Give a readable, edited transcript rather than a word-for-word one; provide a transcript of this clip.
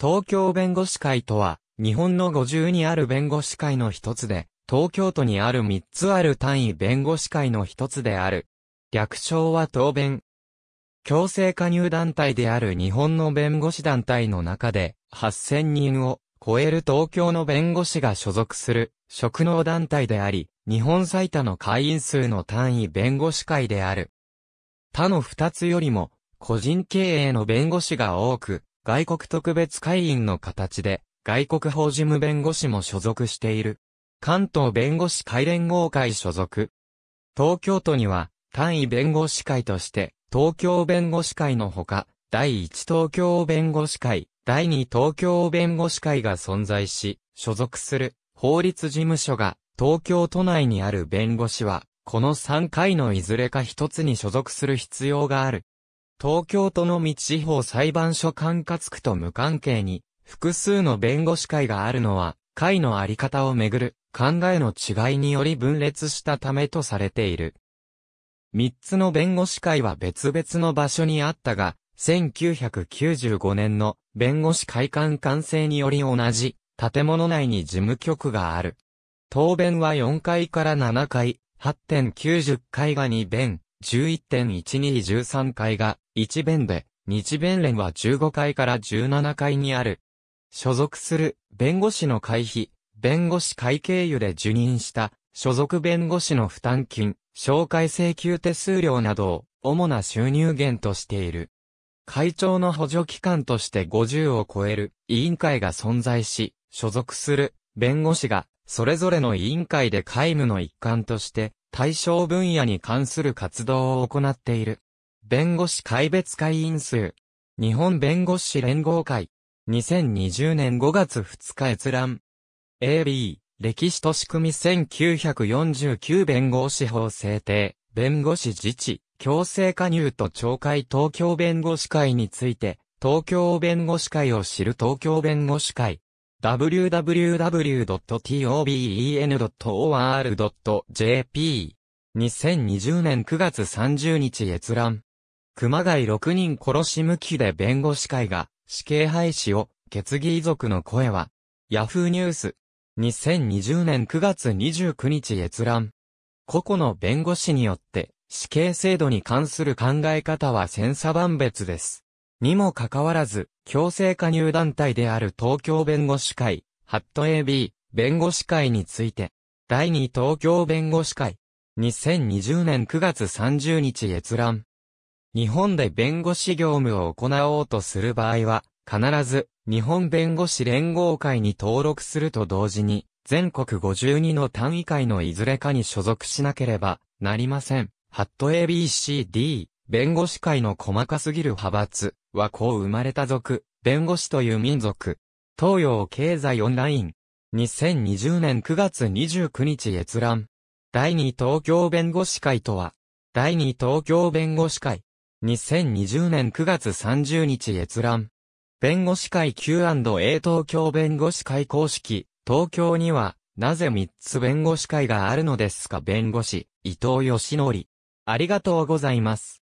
東京弁護士会とは、日本の52ある弁護士会の一つで、東京都にある3つある単位弁護士会の一つである。略称は東弁。強制加入団体である日本の弁護士団体の中で、8000人を超える東京の弁護士が所属する職能団体であり、日本最多の会員数の単位弁護士会である。他の2つよりも、個人経営の弁護士が多く、外国特別会員の形で、外国法事務弁護士も所属している。関東弁護士会連合会所属。東京都には、単位弁護士会として、東京弁護士会のほか、第1東京弁護士会、第2東京弁護士会が存在し、所属する法律事務所が、東京都内にある弁護士は、この3会のいずれか一つに所属する必要がある。東京都のみ地方裁判所管轄区と無関係に複数の弁護士会があるのは会のあり方をめぐる考えの違いにより分裂したためとされている。3つの弁護士会は別々の場所にあったが、1995年の弁護士会館完成により同じ建物内に事務局がある。東弁は4階から7階、8.90 階が2弁。11.1213 階が1弁で、日弁連は15階から17階にある。所属する弁護士の会費、弁護士会経由で受任した所属弁護士の負担金、紹介請求手数料などを主な収入源としている。会長の補助機関として50を超える委員会が存在し、所属する弁護士がそれぞれの委員会で会務の一環として、対象分野に関する活動を行っている。弁護士会別会員数。日本弁護士連合会。2020年5月2日閲覧。AB、歴史と仕組み1949弁護士法制定、弁護士自治、強制加入と懲戒東京弁護士会について、東京弁護士会を知る東京弁護士会。www.toben.or.jp 2020年9月30日閲覧。熊谷6人殺し無期で弁護士会が死刑廃止を決議遺族の声は。ヤフーニュース。2020年9月29日閲覧。個々の弁護士によって死刑制度に関する考え方は千差万別です。にもかかわらず、強制加入団体である東京弁護士会、@AB、弁護士会について、第2東京弁護士会、2020年9月30日閲覧。日本で弁護士業務を行おうとする場合は、必ず、日本弁護士連合会に登録すると同時に、全国52の単位会のいずれかに所属しなければなりません。@ABCD、弁護士会の細かすぎる派閥。はこう生まれた族、弁護士という民族。東洋経済オンライン。2020年9月29日閲覧。第2東京弁護士会とは、第2東京弁護士会。2020年9月30日閲覧。弁護士会 Q&A 東京弁護士会公式。東京には、なぜ3つ弁護士会があるのですか弁護士、伊藤義則。ありがとうございます。